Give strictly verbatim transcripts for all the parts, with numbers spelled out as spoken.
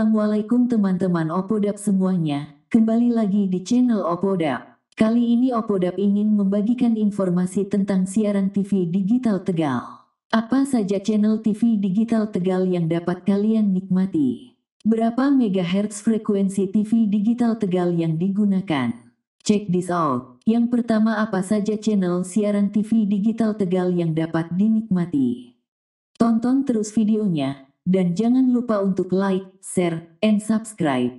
Assalamualaikum teman-teman OpODab semuanya, kembali lagi di channel OpODab. Kali ini OpODab ingin membagikan informasi tentang siaran T V digital Tegal. Apa saja channel T V digital Tegal yang dapat kalian nikmati? Berapa megahertz frekuensi T V digital Tegal yang digunakan? Check this out. Yang pertama, apa saja channel siaran T V digital Tegal yang dapat dinikmati? Tonton terus videonya. Dan jangan lupa untuk like, share, and subscribe.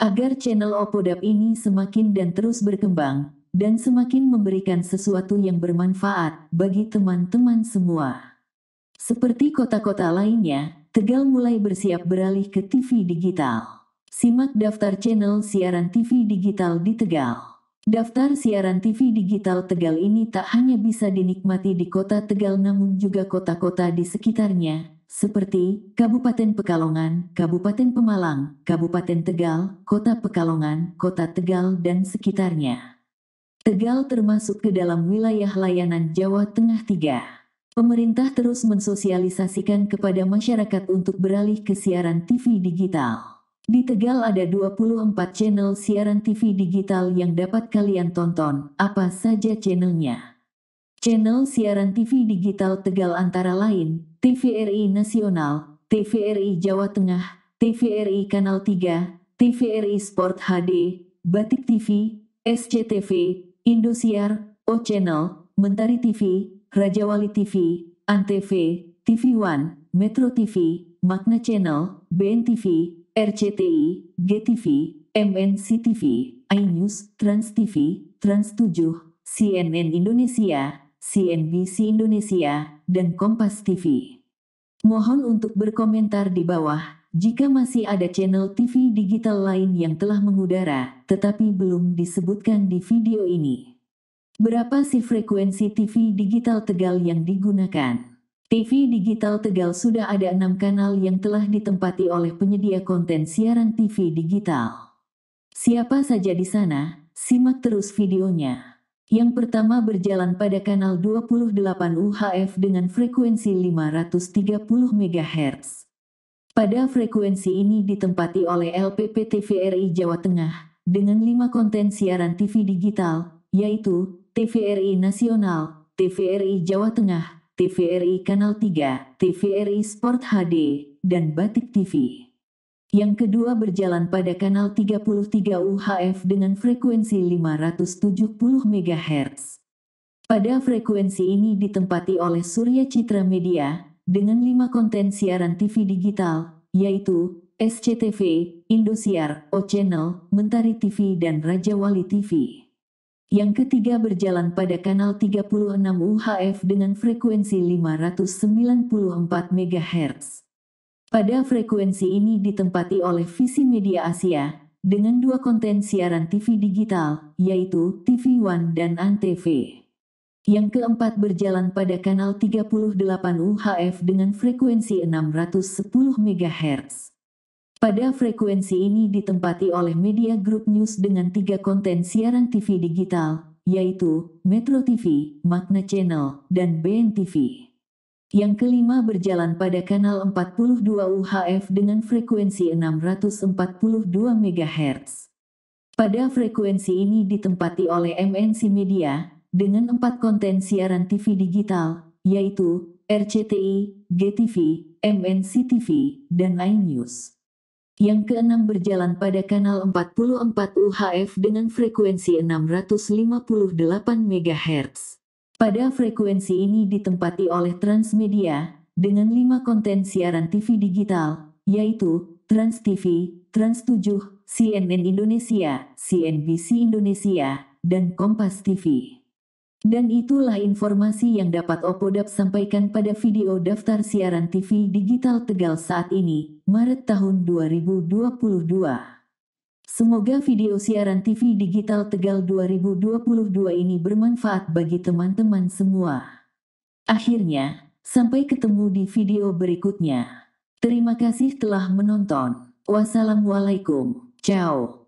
Agar channel OpODab ini semakin dan terus berkembang, dan semakin memberikan sesuatu yang bermanfaat bagi teman-teman semua. Seperti kota-kota lainnya, Tegal mulai bersiap beralih ke T V digital. Simak daftar channel siaran T V digital di Tegal. Daftar siaran T V digital Tegal ini tak hanya bisa dinikmati di kota Tegal namun juga kota-kota di sekitarnya, seperti Kabupaten Pekalongan, Kabupaten Pemalang, Kabupaten Tegal, Kota Pekalongan, Kota Tegal, dan sekitarnya. Tegal termasuk ke dalam wilayah layanan Jawa Tengah tiga. Pemerintah terus mensosialisasikan kepada masyarakat untuk beralih ke siaran T V digital. Di Tegal ada dua puluh empat channel siaran T V digital yang dapat kalian tonton. Apa saja channelnya? Channel siaran T V digital Tegal antara lain, T V R I Nasional, T V R I Jawa Tengah, T V R I Kanal tiga, T V R I Sport H D, Batik T V, S C T V, Indosiar, O Channel, Mentari T V, Rajawali T V, A N T V, T V One, Metro T V, Magna Channel, B N T V, R C T I, G T V, M N C T V, iNews, Trans T V, Trans tujuh, C N N Indonesia, C N B C Indonesia, dan Kompas T V. Mohon untuk berkomentar di bawah jika masih ada channel T V digital lain yang telah mengudara tetapi belum disebutkan di video ini. Berapa sih frekuensi T V digital Tegal yang digunakan? T V digital Tegal sudah ada enam kanal yang telah ditempati oleh penyedia konten siaran T V digital. Siapa saja di sana? Simak terus videonya. Yang pertama berjalan pada kanal dua puluh delapan U H F dengan frekuensi lima ratus tiga puluh megahertz. Pada frekuensi ini ditempati oleh L P P T V R I Jawa Tengah dengan lima konten siaran T V digital, yaitu T V R I Nasional, T V R I Jawa Tengah, T V R I Kanal tiga, T V R I Sport H D, dan Batik T V. Yang kedua berjalan pada kanal tiga puluh tiga U H F dengan frekuensi lima ratus tujuh puluh megahertz. Pada frekuensi ini ditempati oleh Surya Citra Media dengan lima konten siaran T V digital, yaitu S C T V, Indosiar, O Channel, Mentari T V, dan Rajawali T V. Yang ketiga berjalan pada kanal tiga puluh enam U H F dengan frekuensi lima ratus sembilan puluh empat megahertz. Pada frekuensi ini ditempati oleh Visi Media Asia dengan dua konten siaran T V digital, yaitu T V One dan A N T V. Yang keempat berjalan pada kanal tiga puluh delapan U H F dengan frekuensi enam ratus sepuluh megahertz. Pada frekuensi ini ditempati oleh Media Group News dengan tiga konten siaran T V digital, yaitu Metro T V, Magna Channel, dan B N T V. Yang kelima berjalan pada kanal empat puluh dua U H F dengan frekuensi enam ratus empat puluh dua megahertz. Pada frekuensi ini ditempati oleh M N C Media dengan empat konten siaran T V digital, yaitu R C T I, G T V, M N C T V, dan iNews. Yang keenam berjalan pada kanal empat puluh empat U H F dengan frekuensi enam ratus lima puluh delapan megahertz. Pada frekuensi ini ditempati oleh Transmedia dengan lima konten siaran T V digital, yaitu Trans T V, Trans tujuh, C N N Indonesia, C N B C Indonesia, dan Kompas T V. Dan itulah informasi yang dapat OpODab sampaikan pada video daftar siaran T V digital Tegal saat ini, Maret tahun dua ribu dua puluh dua. Semoga video siaran T V digital Tegal dua ribu dua puluh dua ini bermanfaat bagi teman-teman semua. Akhirnya, sampai ketemu di video berikutnya. Terima kasih telah menonton. Wassalamualaikum. Ciao.